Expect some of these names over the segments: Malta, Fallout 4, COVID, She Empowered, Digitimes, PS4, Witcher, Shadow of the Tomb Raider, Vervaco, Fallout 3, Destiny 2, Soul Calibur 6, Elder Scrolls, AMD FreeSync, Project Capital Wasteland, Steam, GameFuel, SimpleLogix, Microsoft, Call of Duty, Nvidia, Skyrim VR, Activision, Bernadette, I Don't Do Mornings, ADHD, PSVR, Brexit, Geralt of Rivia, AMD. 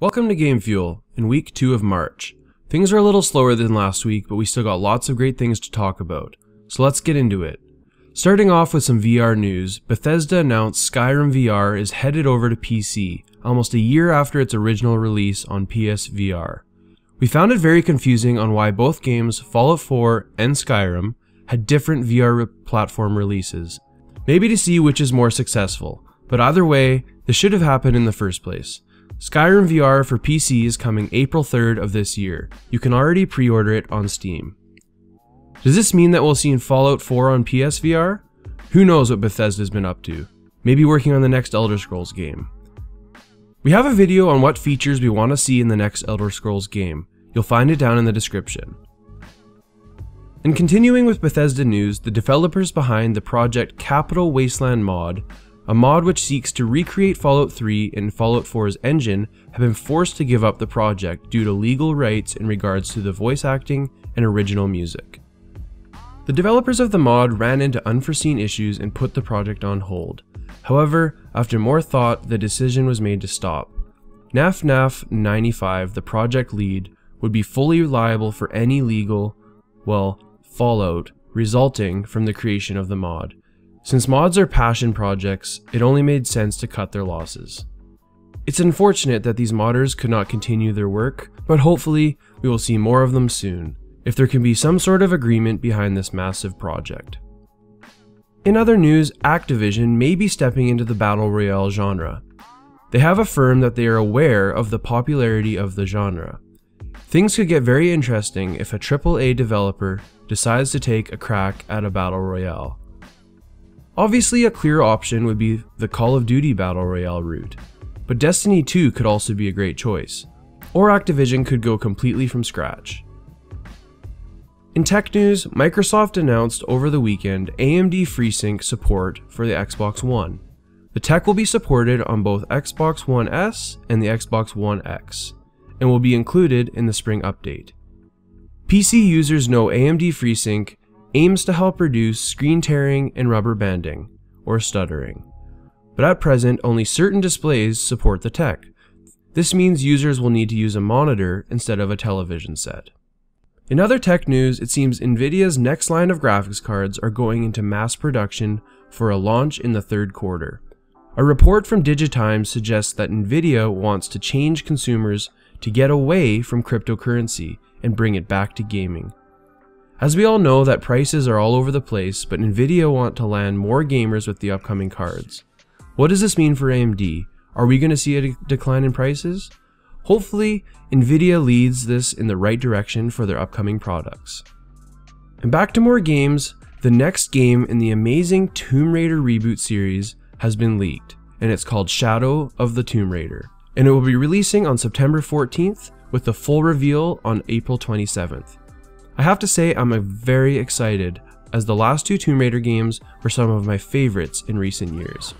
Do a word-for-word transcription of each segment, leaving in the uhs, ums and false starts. Welcome to GameFuel in week two of March. Things are a little slower than last week, but we still got lots of great things to talk about, so let's get into it. Starting off with some V R news, Bethesda announced Skyrim V R is headed over to P C, almost a year after its original release on P S V R. We found it very confusing on why both games, Fallout four and Skyrim, had different V R platform releases. Maybe to see which is more successful, but either way, this should have happened in the first place. Skyrim V R for P C is coming April third of this year. You can already pre-order it on Steam. Does this mean that we'll see Fallout four on P S V R? Who knows what Bethesda's been up to? Maybe working on the next Elder Scrolls game. We have a video on what features we want to see in the next Elder Scrolls game. You'll find it down in the description. And continuing with Bethesda news, the developers behind the Project Capital Wasteland mod, a mod which seeks to recreate Fallout three and Fallout four's engine, have been forced to give up the project due to legal rights in regards to the voice acting and original music. The developers of the mod ran into unforeseen issues and put the project on hold. However, after more thought, the decision was made to stop. NAFNAF ninety-five, the project lead, would be fully liable for any legal, well, fallout resulting from the creation of the mod. Since mods are passion projects, it only made sense to cut their losses. It's unfortunate that these modders could not continue their work, but hopefully we will see more of them soon, if there can be some sort of agreement behind this massive project. In other news, Activision may be stepping into the battle royale genre. They have affirmed that they are aware of the popularity of the genre. Things could get very interesting if a triple A developer decides to take a crack at a battle royale. Obviously, a clear option would be the Call of Duty Battle Royale route, but Destiny two could also be a great choice, or Activision could go completely from scratch. In tech news, Microsoft announced over the weekend A M D FreeSync support for the Xbox One. The tech will be supported on both Xbox One S and the Xbox One X, and will be included in the spring update. P C users know A M D FreeSync aims to help reduce screen tearing and rubber banding, or stuttering. But at present, only certain displays support the tech. This means users will need to use a monitor instead of a television set. In other tech news, it seems Nvidia's next line of graphics cards are going into mass production for a launch in the third quarter. A report from Digitimes suggests that Nvidia wants to change consumers to get away from cryptocurrency and bring it back to gaming. As we all know that prices are all over the place, but Nvidia want to land more gamers with the upcoming cards. What does this mean for A M D? Are we going to see a decline in prices? Hopefully, Nvidia leads this in the right direction for their upcoming products. And back to more games, the next game in the amazing Tomb Raider reboot series has been leaked, and it's called Shadow of the Tomb Raider, and it will be releasing on September fourteenth with the full reveal on April twenty-seventh. I have to say I'm very excited, as the last two Tomb Raider games were some of my favorites in recent years.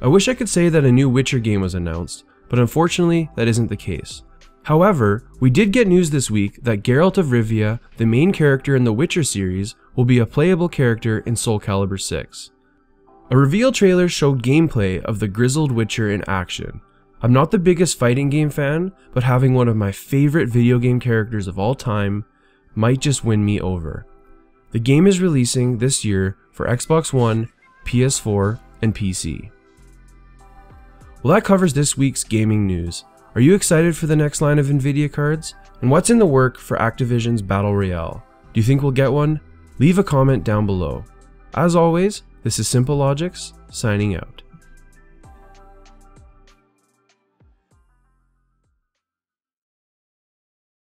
I wish I could say that a new Witcher game was announced, but unfortunately that isn't the case. However, we did get news this week that Geralt of Rivia, the main character in the Witcher series, will be a playable character in Soul Calibur six. A reveal trailer showed gameplay of the grizzled Witcher in action. I'm not the biggest fighting game fan, but having one of my favorite video game characters of all time might just win me over. The game is releasing this year for Xbox One, P S four, and P C. Well, that covers this week's gaming news. Are you excited for the next line of Nvidia cards? And what's in the work for Activision's Battle Royale? Do you think we'll get one? Leave a comment down below. As always, this is SimpleLogix, signing out.